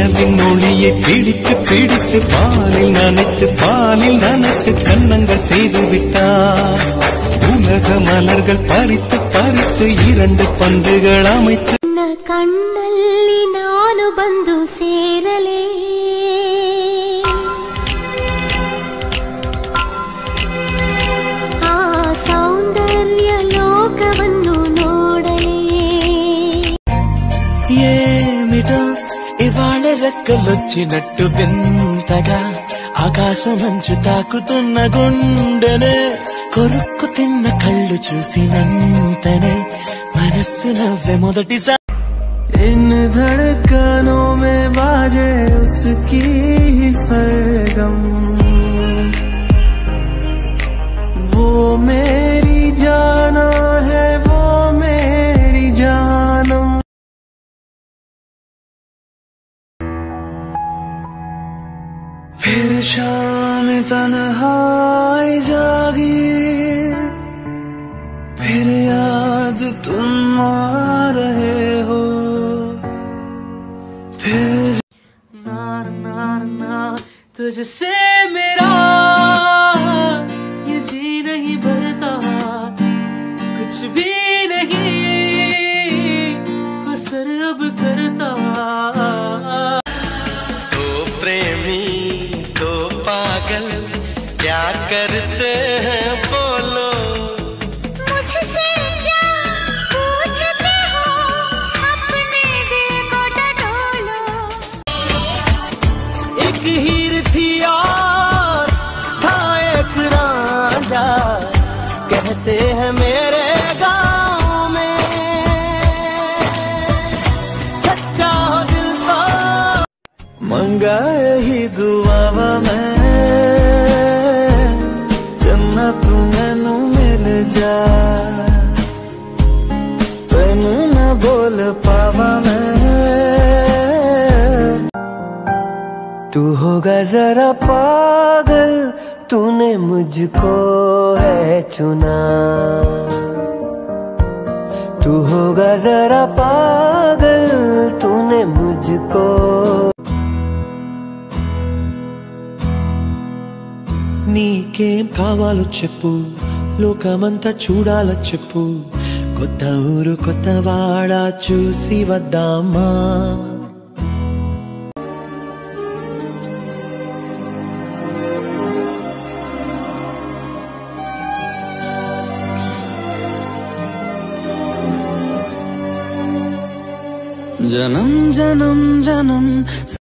நிலவின் ஒளியை பிடித்து பிடித்து பாலில் நனைத்து கன்னங்கள் செய்து விட்டார். உலக மலர்கள் பறித்து பறித்து இரண்டு பந்துகள் அமைத்து கண்ணல்லி நானு பந்து சேரலே ఇవాళ రెక్కలొచ్చినట్టు వింతగా ఆకాశమంచు తాకుతున్న గుండెనే కొరుక్కు తిన్న కళ్ళు చూసినంతనే మనస్సు నవ్వే మొదటిసారి ఇన్ ధడకనో మే బాజే ఉస్కీ సర్గం वो मेरी जाना है वो मेरी जानम फिर शाम तन्हाई जागी फिर याद तुम आ रहे हो फिर नार नार ना तुझसे मेरा ये जी नहीं भरता कुछ भी नहीं असर अब करता करते हैं बोलो मुझसे क्या पूछते हो अपने दिल को टटोलो एक हीर थी और था एक राजा कहते हैं मेरे गाँव में सच्चा हो दिल तो मंगा यही दुआ मैं तू मैनू मिल जा तेनू ना बोल पावा मैं तू होगा जरा पागल तूने मुझको है चुना तू होगा जरा पागल तूने मुझको నీకేం కావాలో చెప్పు లోకమంతా చూడాల చెప్పు కొత్త ఊరు కొత్త వాడ చూసి వద్దామా జనం జనం జనం